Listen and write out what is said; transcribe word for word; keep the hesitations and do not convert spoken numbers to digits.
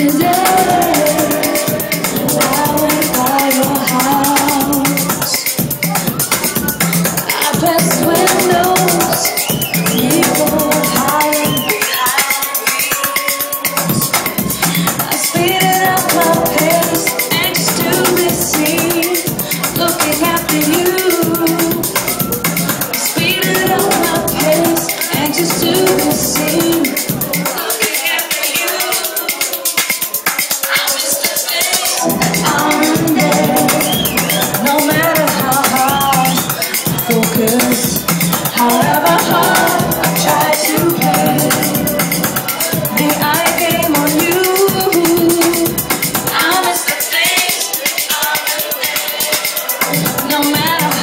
No matter